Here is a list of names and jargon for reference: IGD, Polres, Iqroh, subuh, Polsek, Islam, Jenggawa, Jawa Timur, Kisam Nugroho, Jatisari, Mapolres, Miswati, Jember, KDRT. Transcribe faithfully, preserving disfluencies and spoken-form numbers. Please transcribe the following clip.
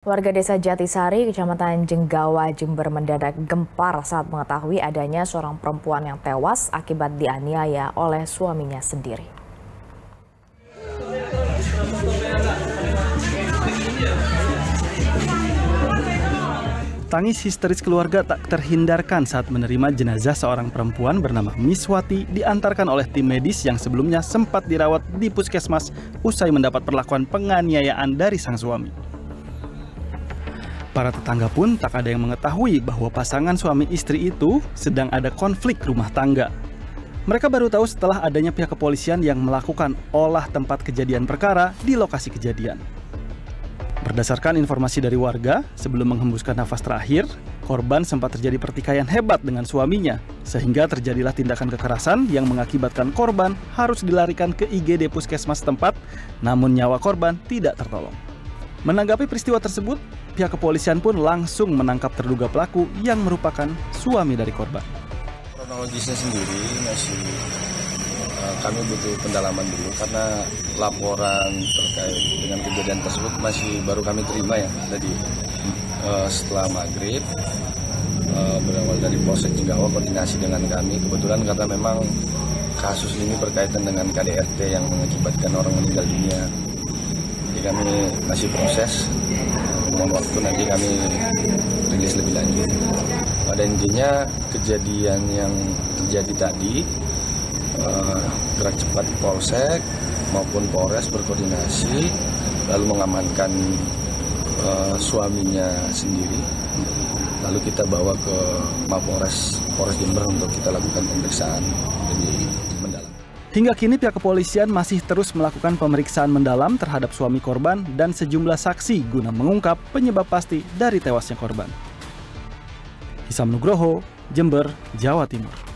Warga desa Jatisari, kecamatan Jenggawa, Jember mendadak gempar saat mengetahui adanya seorang perempuan yang tewas akibat dianiaya oleh suaminya sendiri. Tangis histeris keluarga tak terhindarkan saat menerima jenazah seorang perempuan bernama Miswati diantarkan oleh tim medis yang sebelumnya sempat dirawat di puskesmas usai mendapat perlakuan penganiayaan dari sang suami. Para tetangga pun tak ada yang mengetahui bahwa pasangan suami istri itu sedang ada konflik rumah tangga. Mereka baru tahu setelah adanya pihak kepolisian yang melakukan olah tempat kejadian perkara di lokasi kejadian. Berdasarkan informasi dari warga, sebelum menghembuskan nafas terakhir, korban sempat terjadi pertikaian hebat dengan suaminya, sehingga terjadilah tindakan kekerasan yang mengakibatkan korban harus dilarikan ke I G D puskesmas setempat, namun nyawa korban tidak tertolong. Menanggapi peristiwa tersebut, pihak kepolisian pun langsung menangkap terduga pelaku yang merupakan suami dari korban. Kronologisnya sendiri masih uh, kami butuh pendalaman dulu karena laporan terkait dengan kejadian tersebut masih baru kami terima ya tadi uh, setelah maghrib uh, berawal dari Polsek Jenggawa koordinasi dengan kami kebetulan karena memang kasus ini berkaitan dengan K D R T yang mengakibatkan orang meninggal dunia. Jadi kami masih proses. Mohon waktu nanti kami rilis lebih lanjut. Pada intinya kejadian yang terjadi tadi, eh, gerak cepat Polsek maupun Polres berkoordinasi lalu mengamankan eh, suaminya sendiri. Lalu kita bawa ke Mapolres, Polres Jember untuk kita lakukan pemeriksaan lebih mendalam. Hingga kini pihak kepolisian masih terus melakukan pemeriksaan mendalam terhadap suami korban dan sejumlah saksi guna mengungkap penyebab pasti dari tewasnya korban. Kisam Nugroho, Jember, Jawa Timur.